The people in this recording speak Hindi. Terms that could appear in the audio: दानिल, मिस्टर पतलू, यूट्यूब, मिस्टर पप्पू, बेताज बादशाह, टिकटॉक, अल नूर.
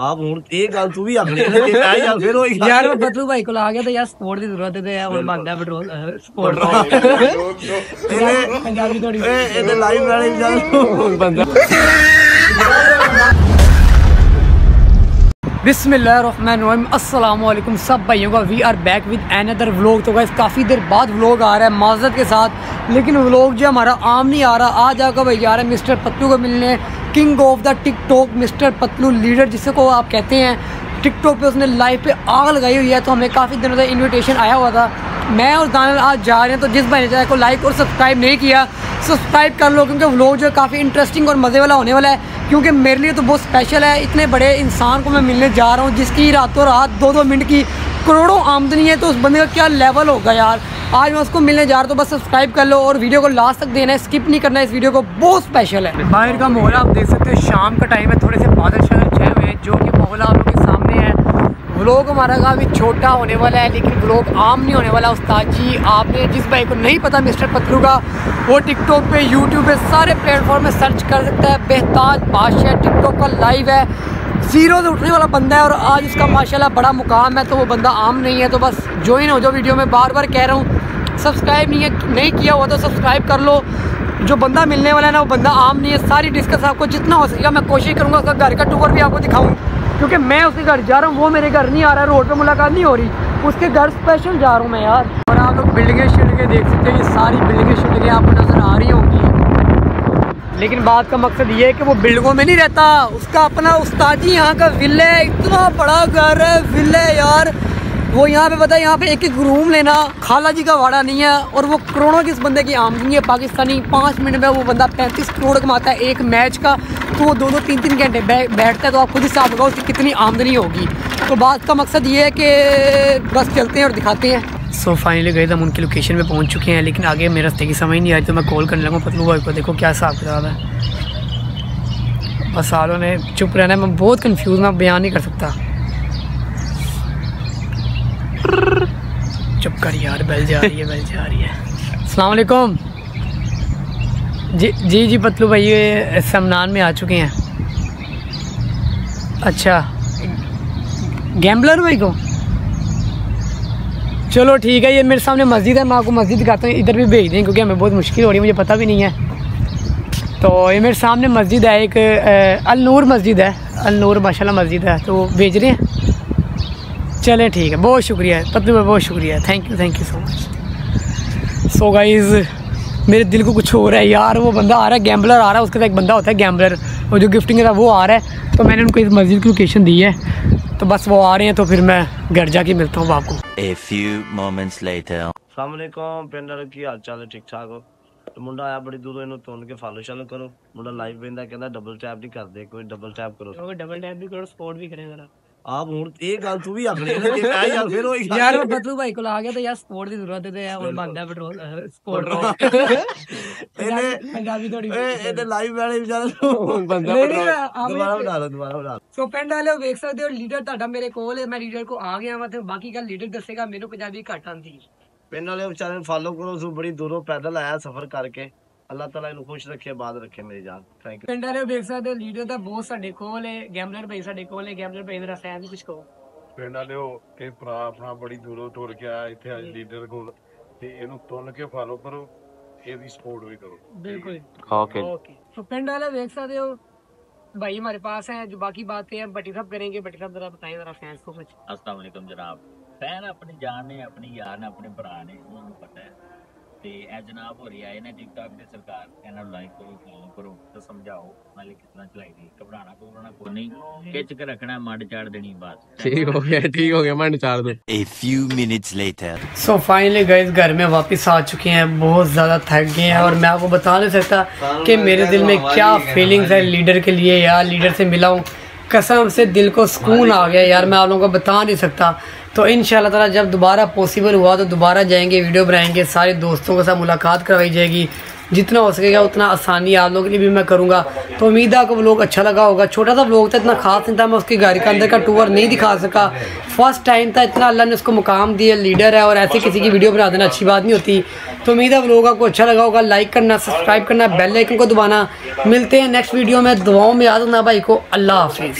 आप हूं ये गल तू भी अपने फिर यार पतलू भाई को आ गया तो यार सपोर्ट की जरूरत है यार और मांगदा पेट्रोल सपोर्ट पंजाबी थोड़ी ए लाइव वाले इंसान बंदा। बिस्मिल्लाहिर्रहमानिर्रहीम अस्सलामुअलैकुम सब भाइयों का we are back with another vlog. तो गाइस काफ़ी देर बाद व्लॉग आ रहा है माजरत के साथ, लेकिन व्लॉग जो हमारा आम नहीं आ रहा। आज आकर भाई जा रहे हैं मिस्टर पप्पू को मिलने, king of the टिकटॉक मिस्टर पप्पू leader जिसे को आप कहते हैं। टिकटॉक पे उसने लाइव पे आग लगाई हुई है, तो हमें काफ़ी दिनों से इन्विटेशन आया हुआ था। मैं और दानिल आज जा रहे हैं, तो जिस भाई ने चैनल को लाइक और सब्सक्राइब नहीं किया सब्सक्राइब कर लो, क्योंकि व्लॉग जो है काफ़ी इंटरेस्टिंग और मज़े वाला होने वाला है। क्योंकि मेरे लिए तो बहुत स्पेशल है, इतने बड़े इंसान को मैं मिलने जा रहा हूँ जिसकी रातों रात 2-2 मिनट की करोड़ों आमदनी है, तो उस बंदे का क्या लेवल होगा यार। आज मैं उसको मिलने जा रहा हूँ, तो बस सब्सक्राइब कर लो और वीडियो को लास्ट तक देना है, स्किप नहीं करना है। इस वीडियो को बहुत स्पेशल है। बाहर का माहौल आप देख सकते हो, शाम का टाइम है, थोड़े से बादल शादल छाए हुए हैं, जो कि माहौल आप लोग के सामने है। व्लॉग हमारा काफ़ी छोटा होने वाला है, लेकिन व्लॉग आम नहीं होने वाला। उस्ताद जी आपने जिस भाई को नहीं पता मिस्टर पतलू का, वो टिकटॉक पे यूट्यूब पे सारे प्लेटफॉर्म में सर्च कर सकता है। बेताज बादशाह टिकटॉक पर लाइव है, जीरो से उठने वाला बंदा है और आज उसका माशाल्लाह बड़ा मुकाम है, तो वो बंदा आम नहीं है। तो बस ज्वाइन हो जाओ वीडियो में, बार बार कह रहा हूँ। सब्सक्राइब नहीं किया हुआ तो सब्सक्राइब कर लो। जो बंदा मिलने वाला है ना वो बंदा आम नहीं है। सारी डिस्कस आपको जितना हो सकेगा मैं कोशिश करूँगा, उसका घर का टूर भी आपको दिखाऊँ, क्योंकि मैं उसके घर जा रहा हूँ, वो मेरे घर नहीं आ रहा है, रोड पे मुलाकात नहीं हो रही, उसके घर स्पेशल जा रहा हूँ मैं यार। और आप लोग बिल्डिंगें शिल्डिंगें देख सकते हैं, ये सारी बिल्डिंगें शिल्डिंगें आपको नज़र आ रही होंगी, लेकिन बात का मकसद ये है कि वो बिल्डिंगों में नहीं रहता, उसका अपना उस्ताद जी यहाँ का विला है। इतना बड़ा घर है, विला है यार, वो यहाँ पे पता है यहाँ पे एक एक रूम लेना खाला जी का वाड़ा नहीं है। और वो करोड़ों की इस बंदे की आमदनी है पाकिस्तानी, 5 मिनट में वो बंदा 35 करोड़ कमाता है एक मैच का, तो वो 2-2, 3-3 घंटे बैठता है, तो आप खुद हिसाब लगाओ उसकी कितनी आमदनी होगी। तो बात का मकसद ये है कि बस चलते हैं और दिखाते हैं। सो फाइनली गए हम उनकी लोकेशन में पहुँच चुके हैं, लेकिन आगे मेरे रास्ते की समझ नहीं आई, तो मैं कॉल करने लगा पतलू भाई को, देखो क्या हिसाब किताब है। बस सालों ने चुप रहना है, मैं बहुत कन्फ्यूज़, मैं बयान नहीं कर सकता। चुप कर यार, बैल जा रही है, बैल जा रही है। अस्सलाम वालेकुम जी। जी जी पतलू भाई ये समनान में आ चुके हैं। अच्छा गैम्बलर भाई को, चलो ठीक है। ये मेरे सामने मस्जिद है, मैं आपको मस्जिद दिखाता हूँ, इधर भी भेज दें क्योंकि हमें बहुत मुश्किल हो रही है, मुझे पता भी नहीं है। तो ये मेरे सामने मस्जिद है, एक अल नूर मस्जिद है, अल नूर माशाल्लाह मस्जिद है, तो भेज रहे हैं। चले ठीक है, बहुत शुक्रिया है पतलू भाई, बहुत शुक्रिया, thank you so much. So guys मेरे दिल को कुछ हो रहा है यार, वो बंदा आ रहा है गैम्बलर आ रहा है, उसके साथ एक बंदा होता है गैम्बलर, वो जो गिफ्टिंग करता है वो आ रहा है, तो मैंने उनको इस मस्जिद की लोकेशन दी है, तो बस वो आ रहे हैं, तो फिर मैं घर जाके मिलता हूँ बाप को। अस्सलाम वालेकुम पिंडर, की हाल चाल है? ठीक ठाक हो? तो मुंडा आया बड़ी दूर, इन्हों तुन के फॉलो शालो करो, मुंडा लाइव बंदा कहता डबल टैप नहीं करते, कोई डबल टैप करो, डबल टैप भी करो, सपोर्ट भी करें जरा आप हूँ। ये गल तू भी अपने यार पतलू भाई को आ गया तो यार सपोर्ट की जरूरत है और मांगदा पेट्रोल सपोर्ट पंजाबी थोड़ी ए लाइव वाले बेचारा बंदा दोबारा बना लो, दोबारा बना लो। सो पेंड वाले देख सकते हो लीडर ਤੁਹਾਡਾ मेरे ਕੋਲ है, मैं लीडर को आ गया, मतलब बाकी का लीडर दसेगा। मेरे पंजाबी ਘੱਟ ਆਂਦੀ ਪਿੰਡ ਵਾਲੇ ਵਿਚਾਰੇ ਨੂੰ ਫਾਲੋ ਕਰੋ, ਸੋ ਬੜੀ ਦੂਰੋਂ ਪੈਦਲ ਆਇਆ ਸਫ਼ਰ ਕਰਕੇ। अल्लाह ताला इन्हें खुश रखे, बाद रखे मेरी जान। Thank you. पिंड वाले देख सकते हो लीडर दा बहुत साडे कोल है, गैम्बलर भाई साडे कोल है, गैम्बलर भाई जरा फैन कुछ कहो। पिंड वाले ए भरा अपना बड़ी दूरों टुर के आया इथे आज लीडर कोल, ते इनु तुन के फॉलो करो, एदी सपोर्ट भी करो। बिल्कुल ओके ओके। तो पिंड वाले देख सकते हो भाई हमारे पास है, जो बाकी बातें हैं बटी साहब करेंगे। बटी साहब जरा बताएं जरा फैंस को कुछ। अस्सलाम वालेकुम जनाब। फैन अपनी जान ने, अपनी यार ने, अपने भरा ने, उनको पता है ते ए जनाब हो रही है ना टिकटॉक की सरकार, इन्हों लाइक करो, फॉलो करो, तो समझाओ नाले कितना चलाई दी, घबराना घबराना को नहीं, खिंच के रखना, मंड चाड़ देनी बात। ठीक हो गया, ठीक हो गया, मंड चाड़ दो। A few minutes later. So finally guys घर में वापस आ चुके हैं, बहुत ज़्यादा थक गए हैं और मैं आपको बता नहीं सकता कि मेरे दिल में क्या फीलिंग्स है लीडर के लिए। यार लीडर से मिला हूँ, कसम से दिल को सुकून आ गया यार, मैं आप लोगों को बता नहीं सकता। तो इंशाल्लाह ताला जब दोबारा पॉसिबल हुआ तो दोबारा जाएंगे, वीडियो बनाएंगे, सारे दोस्तों के साथ मुलाकात करवाई जाएगी, जितना हो सकेगा उतना आसानी आप लोगों के लिए भी मैं करूँगा। तो उम्मीद है आपको व्लॉग अच्छा लगा होगा। छोटा सा व्लॉग था, इतना खास नहीं था, मैं उसके घर के अंदर का टूर नहीं दिखा सका, फर्स्ट टाइम था, इतना अल्लाह ने उसको मुकाम दिया, लीडर है और ऐसे किसी की वीडियो बना देना अच्छी बात नहीं होती। तो उम्मीद है व्लॉग आपको अच्छा लगा होगा, लाइक करना, सब्सक्राइब करना, बेल आइकन को दबाना। मिलते हैं नेक्स्ट वीडियो में, दुआओं में याद रखना भाई को। अल्लाह हाफिज़।